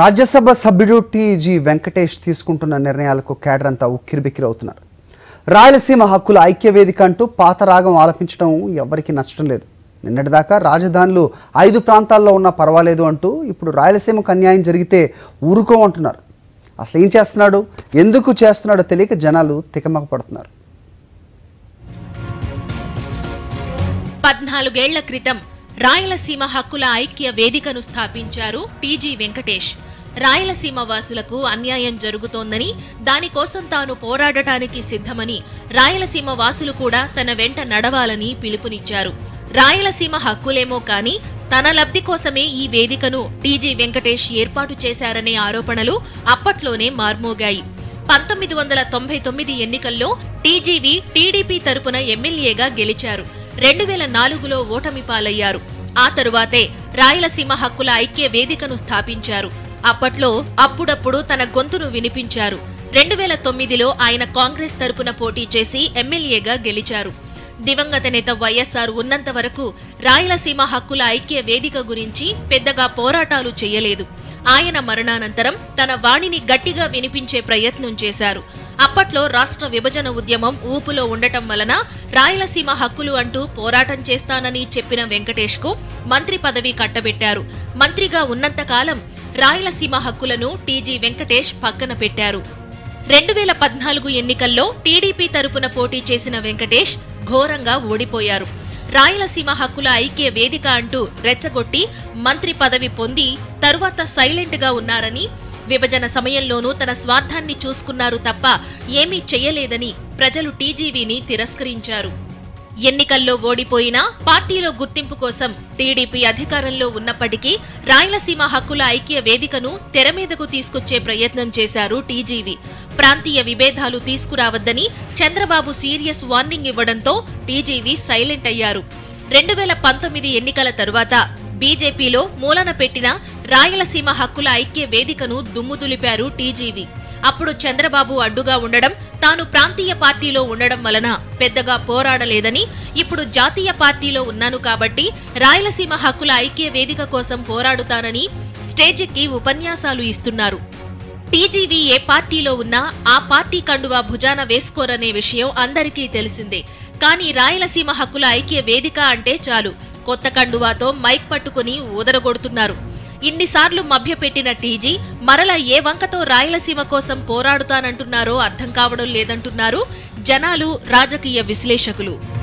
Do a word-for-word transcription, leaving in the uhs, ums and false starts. Rajya Sabha Sabhyudu T G Venkatesh తీసుకుంటున్న నిర్ణయాలకు cadre అంతా ఉక్కిరిబిక్కిరి అవుతున్నారు. రాయలసీమ హక్కుల ఐక్య వేదిక అంటూ పాతరాగం ఆలపించడం ఎవరికీ నచ్చడం లేదు. నిన్నటిదాకా రాజధానులు ఐదు ప్రాంతాల్లో ఉన్నా పర్వాలేదు అంటూ ఇప్పుడు రాయలసీమకు అన్యాయం జరిగితే ఊరుకోమంటున్నారు. అసలు ఏం చేస్తున్నాడు, ఎందుకు చేస్తున్నాడో తెలియక జనాలు తికమక పడుతున్నారు. పద్నాలుగేళ్ల క్రితం రాయలసీమ హక్కుల ఐక్య వేదికను స్థాపించారు టీజీ వెంకటేష్. రాయలసీమ వాసులకు అన్యాయం జరుగుతోందని, దానికోసం తాను పోరాడటానికి సిద్ధమని రాయలసీమ వాసులు కూడా తన వెంట నడవాలని పిలుపునిచ్చారు. రాయలసీమ హక్కులేమో కానీ తన లబ్ధి కోసమే ఈ వేదికను టీజీ వెంకటేష్ ఏర్పాటు చేశారనే ఆరోపణలు అప్పట్లోనే మార్మోగాయి. పంతొమ్మిది వందల తొంభై తొమ్మిది ఎన్నికల్లో టీజీవి టీడీపీ తరపున ఎమ్మెల్యేగా గెలిచారు. రెండు వేల నాలుగులో ఓటమి పాలయ్యారు. ఆ తరువాతే రాయలసీమ హక్కుల ఐక్య వేదికను స్థాపించారు. అప్పట్లో అప్పుడప్పుడు తన గొంతును వినిపించారు. రెండు వేల తొమ్మిదిలో ఆయన కాంగ్రెస్ తరపున పోటీ చేసి ఎమ్మెల్యేగా గెలిచారు. దివంగత నేత వైఎస్ఆర్ ఉన్నంత వరకు రాయలసీమ హక్కుల ఐక్య వేదిక గురించి పెద్దగా పోరాటాలు చేయలేదు. ఆయన మరణానంతరం తన వాణిని గట్టిగా వినిపించే ప్రయత్నం చేశారు. అప్పట్లో రాష్ట్ర విభజన ఉద్యమం ఊపులో ఉండటం వలన రాయలసీమ హక్కులు అంటూ పోరాటం చేస్తానని చెప్పిన వెంకటేష్ కు మంత్రి పదవి కట్టబెట్టారు. మంత్రిగా ఉన్నంతకాలం రాయలసీమ హక్కులను టీజీ వెంకటేష్ పక్కన పెట్టారు. రెండు వేల పద్నాలుగు ఎన్నికల్లో టీడీపీ తరపున పోటీ చేసిన వెంకటేష్ ఘోరంగా ఓడిపోయారు. రాయలసీమ హక్కుల ఐక్య వేదిక అంటూ రెచ్చగొట్టి మంత్రి పదవి పొంది తరువాత సైలెంట్ గా ఉన్నారని, విభజన సమయంలోనూ తన స్వార్థాన్ని చూసుకున్నారు తప్ప ఏమీ చెయ్యలేదని ప్రజలు టీజీవీని తిరస్కరించారు. ఎన్నికల్లో ఓడిపోయినా పార్టీలో గుర్తింపు కోసం టీడీపీ అధికారంలో ఉన్నప్పటికీ రాయలసీమ హక్కుల ఐక్య వేదికను తెరమీదకు తీసుకొచ్చే ప్రయత్నం చేశారు టీజీవీ. ప్రాంతీయ విభేదాలు తీసుకురావద్దని చంద్రబాబు సీరియస్ వార్నింగ్ ఇవ్వడంతో టీజీవీ సైలెంట్ అయ్యారు. రెండు వేల పంతొమ్మిది ఎన్నికల తరువాత బీజేపీలో మూలన పెట్టిన రాయలసీమ హక్కుల ఐక్య వేదికను దుమ్ముదులిపారు టీజీవీ. అప్పుడు చంద్రబాబు అడ్డుగా ఉండడం, తాను ప్రాంతీయ పార్టీలో ఉండడం వలన పెద్దగా పోరాడలేదని, ఇప్పుడు జాతీయ పార్టీలో ఉన్నాను కాబట్టి రాయలసీమ హక్కుల ఐక్య వేదిక కోసం పోరాడుతానని స్టేజ్కి ఉపన్యాసాలు ఇస్తున్నారు. టీజీవీ ఏ పార్టీలో ఉన్నా ఆ పార్టీ కండువా భుజాన వేసుకోరనే విషయం అందరికీ తెలిసిందే. కానీ రాయలసీమ హక్కుల ఐక్య వేదిక అంటే చాలు కొత్త కండువాతో మైక్ పట్టుకుని ఊదరగొడుతున్నారు. ఇన్నిసార్లు మభ్యపెట్టిన టీజీ మరల ఏ వంకతో రాయలసీమ కోసం పోరాడుతానంటున్నారో అర్థం కావడం లేదంటున్నారు జనాలు, రాజకీయ విశ్లేషకులు.